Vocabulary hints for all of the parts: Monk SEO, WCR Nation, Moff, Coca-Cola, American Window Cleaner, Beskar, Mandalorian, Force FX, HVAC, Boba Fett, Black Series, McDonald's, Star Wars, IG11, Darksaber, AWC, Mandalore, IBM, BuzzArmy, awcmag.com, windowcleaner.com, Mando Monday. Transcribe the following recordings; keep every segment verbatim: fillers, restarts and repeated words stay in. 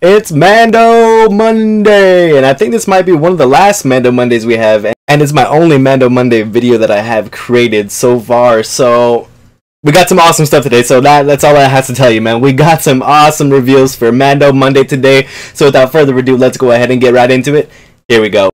It's Mando Monday, and I think this might be one of the last Mando Mondays we have, and it's my only Mando Monday video that I have created so far. So we got some awesome stuff today, so that, that's all I have to tell you, man. We got some awesome reveals for Mando Monday today, so without further ado, let's go ahead and get right into it. Here we go.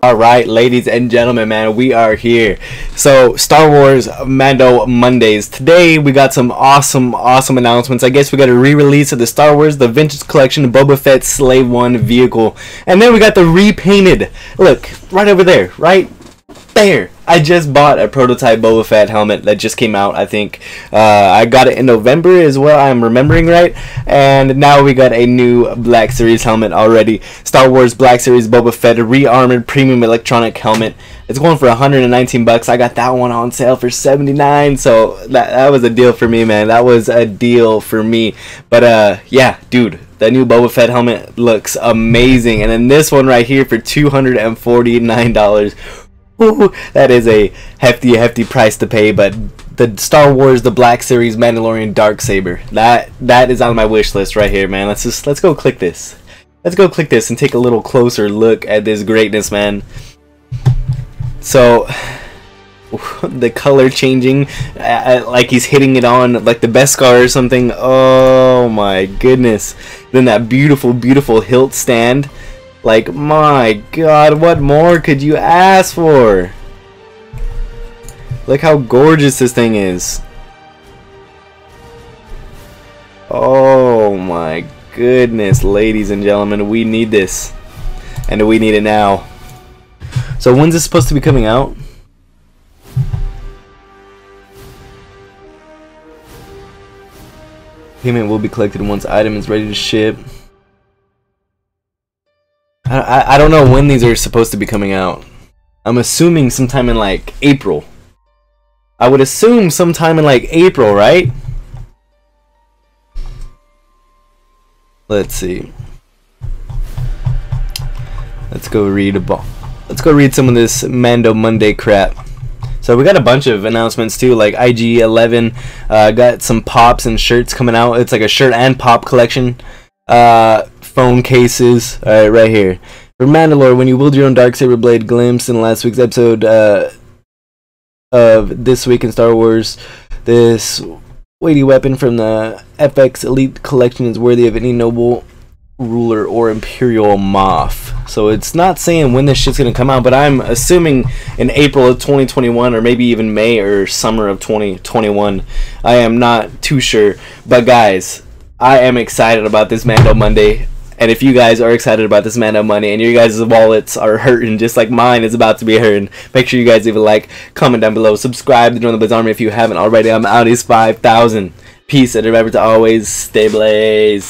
Alright, ladies and gentlemen, man, we are here. So, Star Wars Mando Mondays. Today, we got some awesome, awesome announcements. I guess we got a re-release of the Star Wars, the Vintage Collection, Boba Fett Slave one vehicle. And then we got the repainted. Look, right over there, right there. I just bought a prototype Boba Fett helmet that just came out, I think. Uh, I got it in November is what I'm remembering right. And now we got a new Black Series helmet already. Star Wars Black Series Boba Fett Rearmored Premium Electronic Helmet. It's going for one hundred nineteen bucks. I got that one on sale for seventy-nine. So that, that was a deal for me, man. That was a deal for me. But uh, yeah, dude. That new Boba Fett helmet looks amazing. And then this one right here for two hundred forty-nine dollars. Ooh, that is a hefty, hefty price to pay, but the Star Wars, the Black Series, Mandalorian, Darksaber, that that is on my wish list right here, man. Let's just let's go click this. Let's go click this and take a little closer look at this greatness, man. So the color changing, uh, like he's hitting it on like the Beskar or something. Oh my goodness! Then that beautiful, beautiful hilt stand. Like, my god, what more could you ask for? Look how gorgeous this thing is. Oh my goodness, ladies and gentlemen, we need this. And we need it now. So when's this supposed to be coming out? Payment will be collected once item is ready to ship. I, I don't know when these are supposed to be coming out. I'm assuming sometime in like April. I would assume sometime in like April, right? Let's see. Let's go read a ball. Let's go read some of this Mando Monday crap. So we got a bunch of announcements too, like I G eleven. Uh, got some pops and shirts coming out. It's like a shirt and pop collection. Uh. Phone cases. Alright, right here. For Mandalore, when you wield your own Darksaber blade, glimpsed in last week's episode uh, of This Week in Star Wars, this weighty weapon from the F X Elite Collection is worthy of any noble, ruler, or Imperial moff. So it's not saying when this shit's gonna come out, but I'm assuming in April of twenty twenty-one, or maybe even May or summer of twenty twenty-one. I am not too sure. But guys, I am excited about this Mando Monday. And if you guys are excited about this Mando Monday and your guys' wallets are hurting just like mine is about to be hurting, make sure you guys leave a like, comment down below, subscribe to join the BuzzArmy if you haven't already. I'm out. It's five thousand. Peace and remember to always stay blazed.